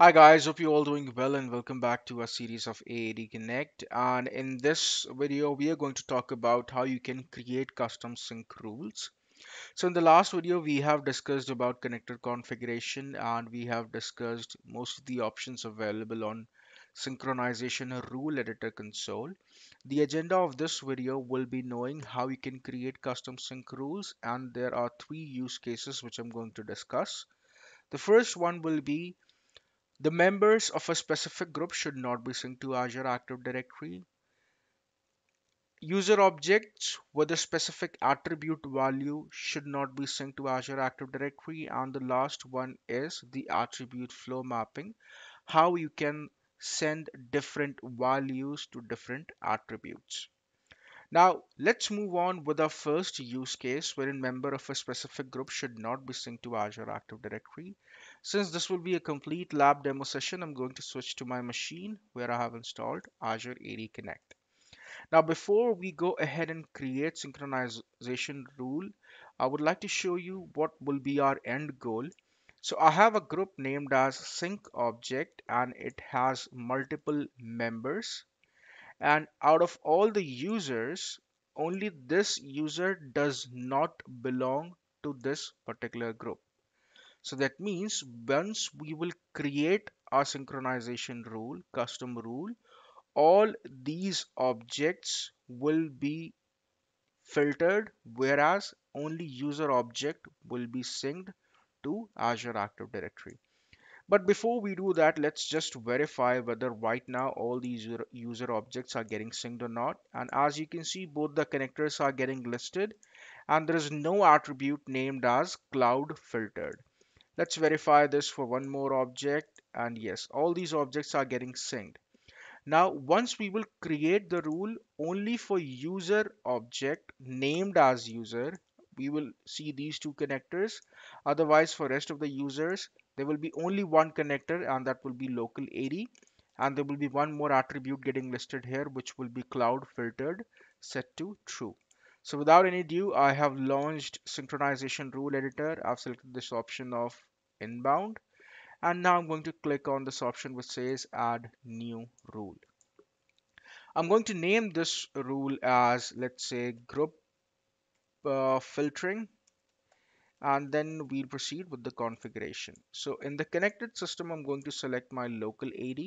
Hi guys, hope you're all doing well and welcome back to our series of AD Connect. And in this video, we are going to talk about how you can create custom sync rules. So in the last video, we have discussed about connector configuration and we have discussed most of the options available on Synchronization Rule Editor console. The agenda of this video will be knowing how you can create custom sync rules, and there are three use cases which I'm going to discuss. The first one will be the members of a specific group should not be synced to Azure Active Directory. User objects with a specific attribute value should not be synced to Azure Active Directory. And the last one is the attribute flow mapping, how you can send different values to different attributes. Now let's move on with our first use case, wherein member of a specific group should not be synced to Azure Active Directory. Since this will be a complete lab demo session, I'm going to switch to my machine where I have installed Azure AD Connect. Now before we go ahead and create synchronization rule, I would like to show you what will be our end goal. So I have a group named as sync object and it has multiple members. And out of all the users, only this user does not belong to this particular group. So that means once we will create our synchronization rule, custom rule, all these objects will be filtered, whereas only user object will be synced to Azure Active Directory. But before we do that, let's just verify whether right now all these user objects are getting synced or not. And as you can see, both the connectors are getting listed and there is no attribute named as cloud filtered. Let's verify this for one more object. And yes, all these objects are getting synced. Now, once we will create the rule only for user object named as user, we will see these two connectors. Otherwise, for rest of the users, there will be only one connector and that will be local AD, and there will be one more attribute getting listed here which will be cloud filtered, set to true. So without any due, I have launched Synchronization Rule Editor. I've selected this option of inbound and now I'm going to click on this option which says add new rule. I'm going to name this rule as, let's say, group filtering. And then we'll proceed with the configuration. So in the connected system, I'm going to select my local AD.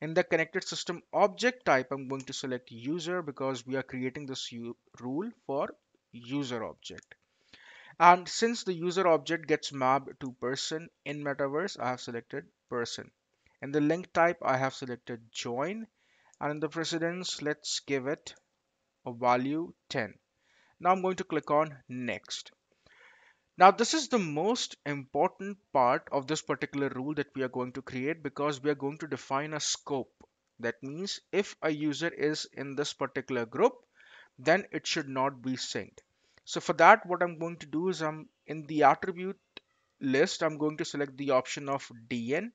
In the connected system object type, I'm going to select user because we are creating this rule for user object. And since the user object gets mapped to person in Metaverse, I have selected person. In the link type, I have selected join. And in the precedence, let's give it a value 10. Now I'm going to click on next. Now this is the most important part of this particular rule that we are going to create, because we are going to define a scope. That means if a user is in this particular group, then it should not be synced. So for that, what I'm going to do is I'm in the attribute list, I'm going to select the option of DN.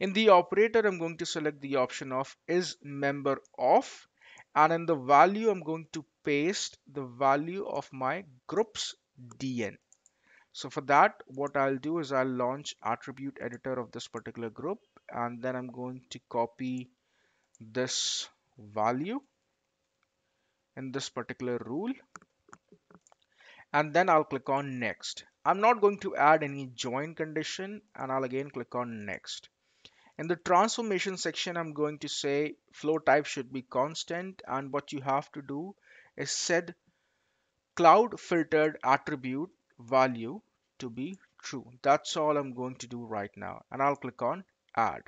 In the operator, I'm going to select the option of is member of, and in the value, I'm going to paste the value of my group's DN. So for that, what I'll do is I'll launch attribute editor of this particular group, and then I'm going to copy this value in this particular rule. And then I'll click on next. I'm not going to add any join condition, and I'll again click on next. In the transformation section, I'm going to say flow type should be constant, and what you have to do is set cloud filtered attribute value to be true. That's all I'm going to do right now, and I'll click on add.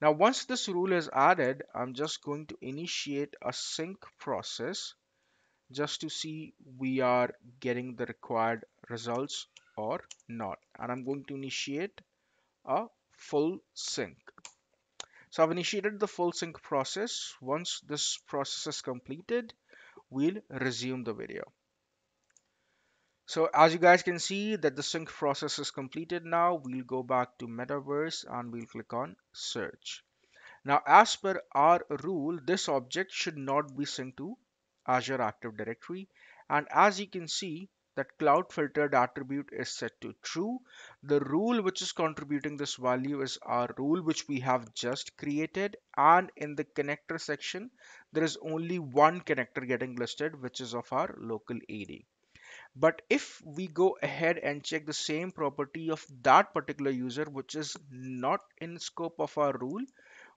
Now once this rule is added, I'm just going to initiate a sync process just to see we are getting the required results or not, and I'm going to initiate a full sync. So I've initiated the full sync process. Once this process is completed, we'll resume the video. So as you guys can see that the sync process is completed now, we'll go back to Metaverse and we'll click on search. Now as per our rule, this object should not be synced to Azure Active Directory. And as you can see, that cloud filtered attribute is set to true. The rule which is contributing this value is our rule which we have just created, and in the connector section there is only one connector getting listed, which is of our local AD. But if we go ahead and check the same property of that particular user which is not in scope of our rule,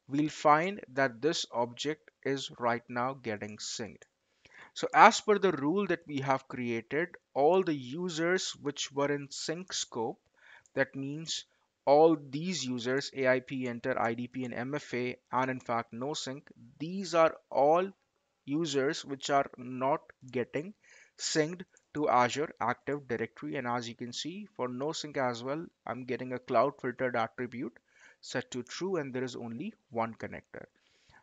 we'll find that this object is right now getting synced. So as per the rule that we have created, all the users which were in sync scope, that means all these users, AIP, Enter, IDP and MFA, and in fact no sync, these are all users which are not getting synced to Azure Active Directory. And as you can see, for no sync as well, I'm getting a cloud filtered attribute set to true, and there is only one connector.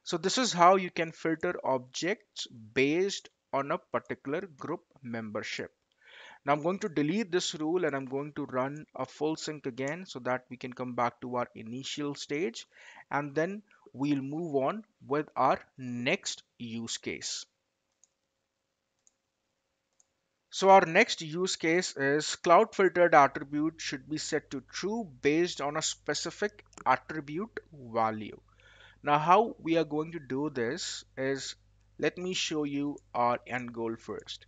So this is how you can filter objects based on a particular group membership. Now I'm going to delete this rule and I'm going to run a full sync again so that we can come back to our initial stage, and then we'll move on with our next use case. So our next use case is cloud filtered attribute should be set to true based on a specific attribute value. Now how we are going to do this is, let me show you our end goal first.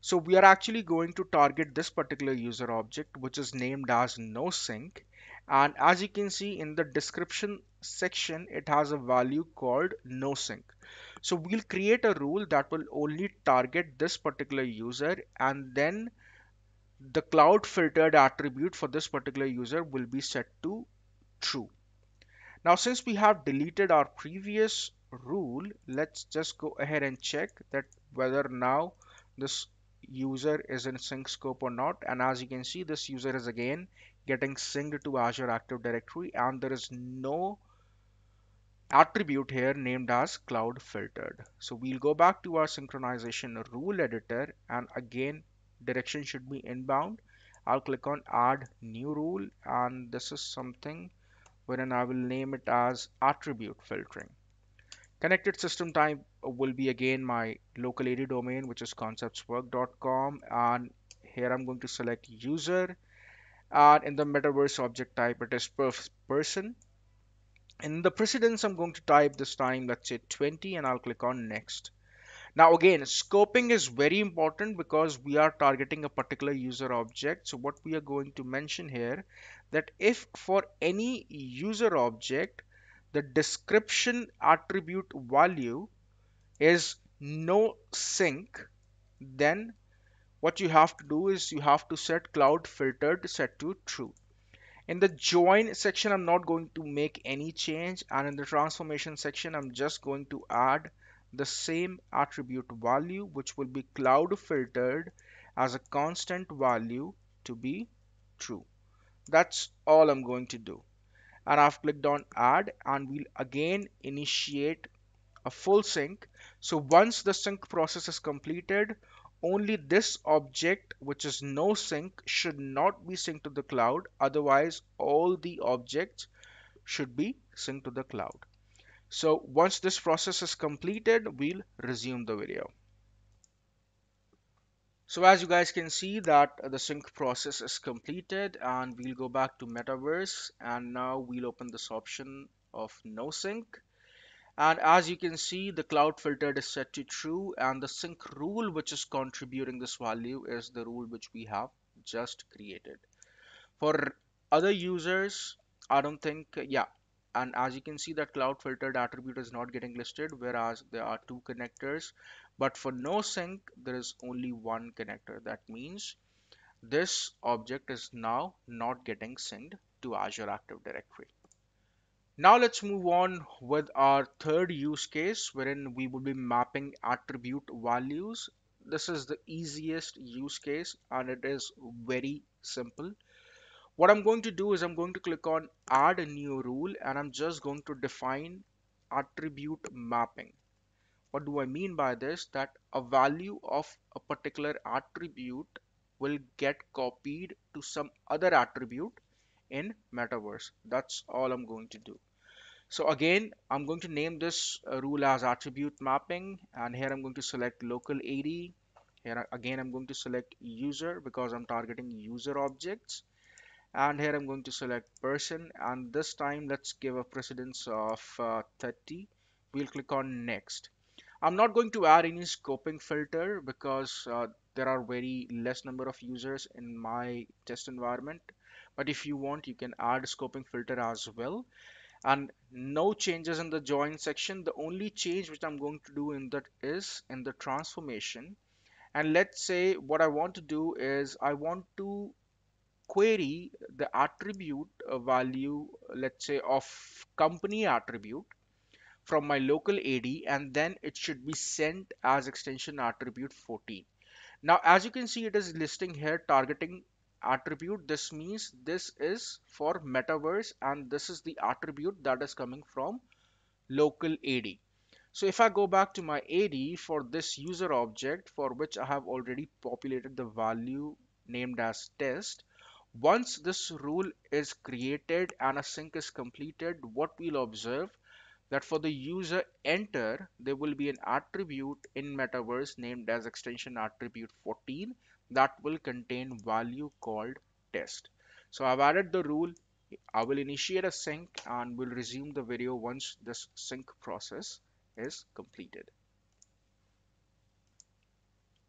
So we are actually going to target this particular user object which is named as no sync, and as you can see in the description section it has a value called no sync. So we'll create a rule that will only target this particular user, and then the cloud filtered attribute for this particular user will be set to true. Now, since we have deleted our previous rule, let's just go ahead and check that whether now this user is in sync scope or not. And as you can see, this user is again getting synced to Azure Active Directory, and there is no attribute here named as cloud filtered. So we'll go back to our synchronization rule editor, and again direction should be inbound. I'll click on add new rule, and this is something wherein I will name it as attribute filtering. Connected system type will be again my local AD domain, which is conceptswork.com, and here I'm going to select user, and in the metaverse object type it is person. In the precedence I'm going to type this time, let's say 20, and I'll click on next. Now again, scoping is very important because we are targeting a particular user object. So what we are going to mention here, that if for any user object the description attribute value is no sync, then what you have to do is you have to set cloud filtered set to true. In the join section I'm not going to make any change, and in the transformation section I'm just going to add the same attribute value, which will be cloud filtered as a constant value to be true. That's all I'm going to do, and I've clicked on add, and we'll again initiate a full sync. So once the sync process is completed, only this object which is no sync should not be synced to the cloud, otherwise all the objects should be synced to the cloud. So once this process is completed, we'll resume the video. So as you guys can see that the sync process is completed, and we'll go back to Metaverse, and now we'll open this option of no sync. And as you can see, the cloud filtered is set to true, and the sync rule which is contributing this value is the rule which we have just created. For other users, I don't think, yeah. And as you can see that cloud filtered attribute is not getting listed, whereas there are two connectors, but for no sync there is only one connector. That means this object is now not getting synced to Azure Active Directory. Now let's move on with our third use case, wherein we will be mapping attribute values. This is the easiest use case and it is very simple. What I'm going to do is I'm going to click on add a new rule, and I'm just going to define attribute mapping. What do I mean by this? That a value of a particular attribute will get copied to some other attribute in Metaverse. That's all I'm going to do. So again, I'm going to name this rule as attribute mapping, and here I'm going to select local AD. Here again, I'm going to select user because I'm targeting user objects. And here I'm going to select person, and this time let's give a precedence of 30. We'll click on next. I'm not going to add any scoping filter because there are very less number of users in my test environment. But if you want, you can add a scoping filter as well. And no changes in the join section. The only change which I'm going to do in that is in the transformation. And let's say what I want to do is I want to query the attribute value, let's say of company attribute from my local AD, and then it should be sent as extension attribute 14. Now, as you can see, it is listing here targeting attribute. This means this is for Metaverse, and this is the attribute that is coming from local AD. So if I go back to my AD for this user object for which I have already populated the value named as test, once this rule is created and a sync is completed, what we'll observe that for the user enter, there will be an attribute in Metaverse named as extension attribute 14 that will contain value called test. So I've added the rule. I will initiate a sync and will resume the video once this sync process is completed.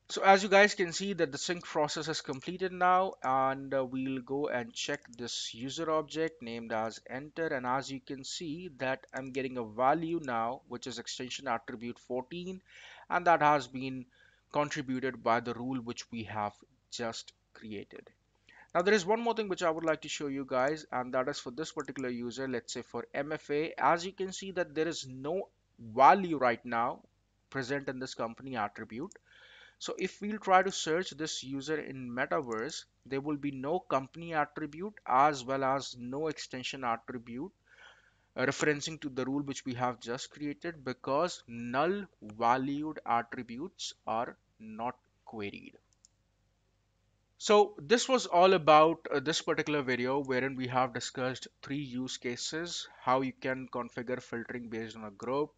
So as you guys can see that the sync process is completed now, and we'll go and check this user object named as enter, and as you can see that I'm getting a value now which is extension attribute 14, and that has been contributed by the rule which we have just created. Now there is one more thing which I would like to show you guys, and that is for this particular user, let's say for MFA, as you can see that there is no value right now present in this company attribute. So if we'll try to search this user in Metaverse, there will be no company attribute as well as no extension attribute referencing to the rule which we have just created, because null valued attributes are not queried. So this was all about this particular video wherein we have discussed 3 use cases: how you can configure filtering based on a group,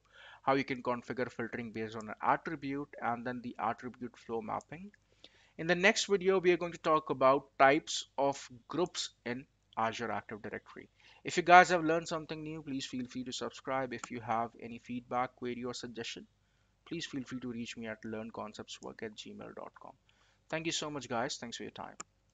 how you can configure filtering based on an attribute, and then the attribute flow mapping. In the next video, we are going to talk about types of groups in Azure Active Directory. If you guys have learned something new, please feel free to subscribe. If you have any feedback, query, or suggestion, please feel free to reach me at learnconceptswork@gmail.com. Thank you so much, guys. Thanks for your time.